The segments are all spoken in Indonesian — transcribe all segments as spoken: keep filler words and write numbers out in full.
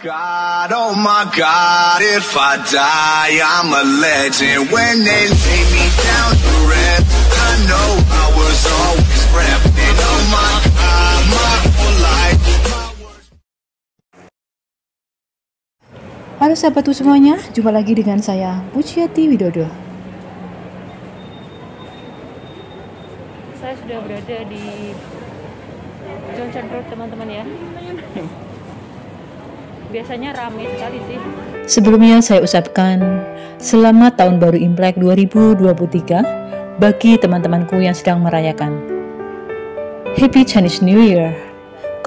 God, oh my God, if I die, I'm a legend. When they lay me down to rest, I know I was always rapping. Oh my God, my whole life. Halo sahabatku semuanya, jumpa lagi dengan saya Pujiyati Widodo. Saya sudah berada di Johnson Road, teman-teman ya. Biasanya ramai sekali sih. Sebelumnya saya ucapkan selamat tahun baru Imlek dua ribu dua puluh tiga bagi teman-temanku yang sedang merayakan. Happy Chinese New Year.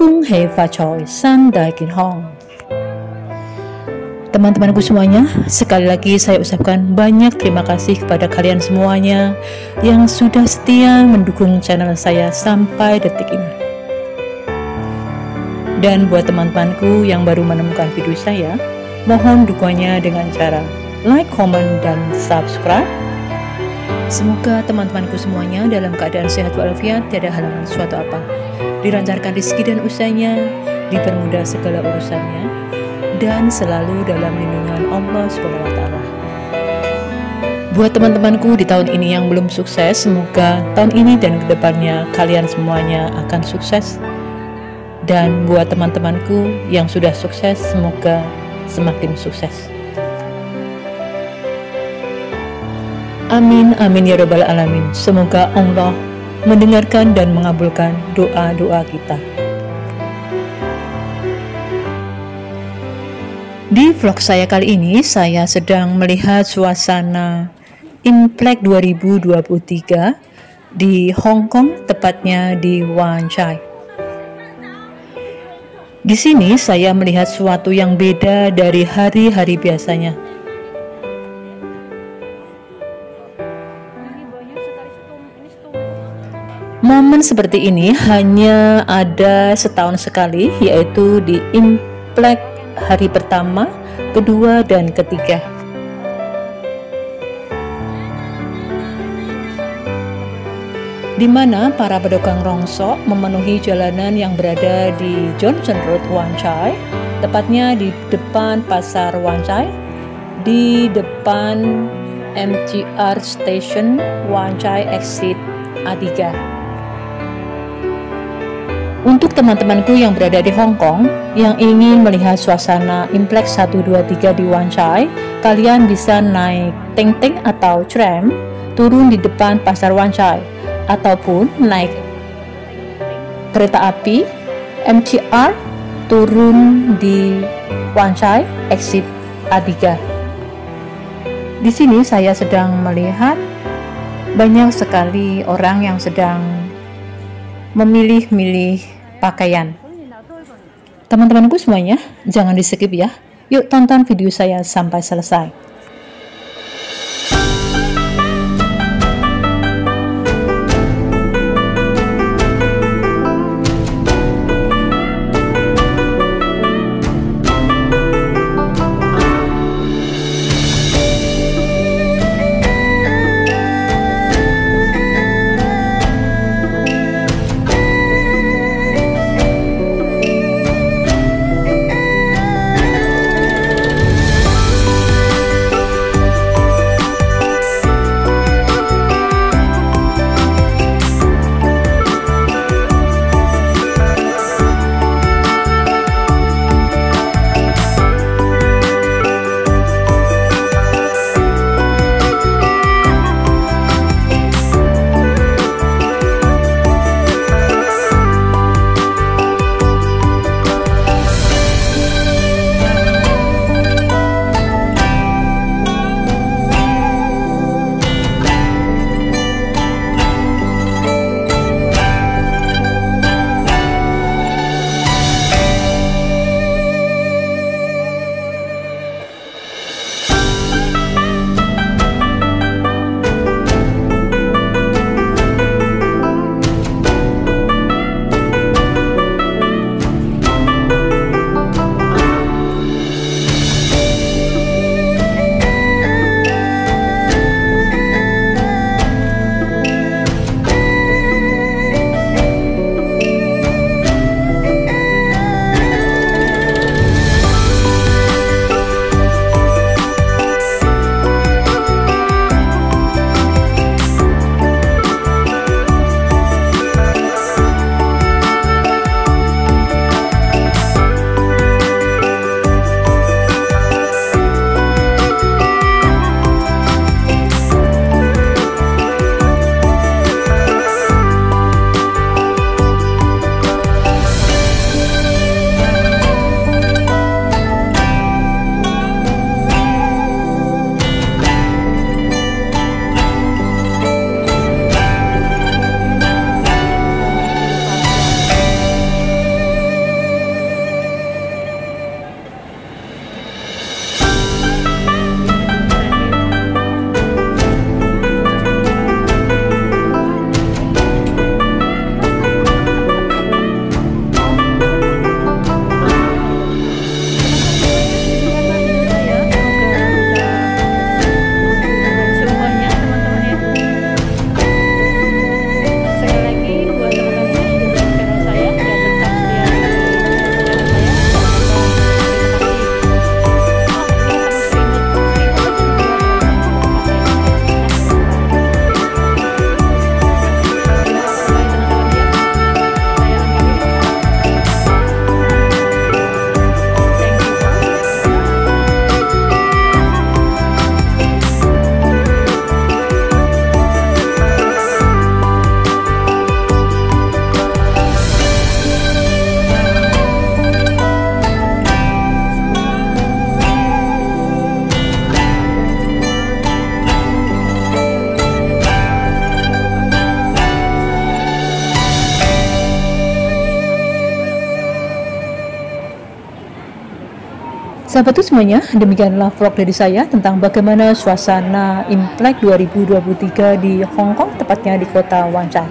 Kung Hei Fa Choy, Sang Da Kin Hong. Teman-temanku semuanya, sekali lagi saya ucapkan banyak terima kasih kepada kalian semuanya yang sudah setia mendukung channel saya sampai detik ini. Dan buat teman-temanku yang baru menemukan video saya, mohon dukungannya dengan cara like, comment, dan subscribe. Semoga teman-temanku semuanya dalam keadaan sehat walafiat, tiada halangan suatu apa. Dilancarkan rezeki dan usahanya, dipermudah segala urusannya, dan selalu dalam lindungan Allah Subhanahu wa Ta'ala. Buat teman-temanku di tahun ini yang belum sukses, semoga tahun ini dan kedepannya kalian semuanya akan sukses. Dan buat teman-temanku yang sudah sukses, semoga semakin sukses. Amin, amin ya Rabbal Alamin. Semoga Allah mendengarkan dan mengabulkan doa-doa kita. Di vlog saya kali ini, saya sedang melihat suasana Imlek dua ribu dua puluh tiga di Hong Kong, tepatnya di Wan Chai. Di sini saya melihat sesuatu yang beda dari hari-hari biasanya. Momen seperti ini hanya ada setahun sekali, yaitu di Imlek hari pertama, kedua, dan ketiga. Di mana para pedagang rongsok memenuhi jalanan yang berada di Johnson Road Wan Chai, tepatnya di depan pasar Wan Chai, di depan M C R Station Wan Chai Exit A tiga. Untuk teman-temanku yang berada di Hong Kong yang ingin melihat suasana Imlek satu dua tiga di Wan Chai, kalian bisa naik teng-teng atau tram turun di depan pasar Wan Chai, ataupun naik kereta api M C R turun di Wan Chai exit A tiga. Di sini saya sedang melihat banyak sekali orang yang sedang memilih-milih pakaian. Teman-temanku semuanya, jangan di-skip ya. Yuk tonton video saya sampai selesai. Sahabatku semuanya, demikianlah vlog dari saya tentang bagaimana suasana Imlek dua ribu dua puluh tiga di Hong Kong, tepatnya di kota Wan Chai.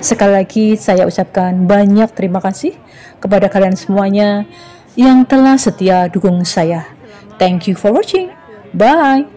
Sekali lagi saya ucapkan banyak terima kasih kepada kalian semuanya yang telah setia dukung saya. Thank you for watching. Bye.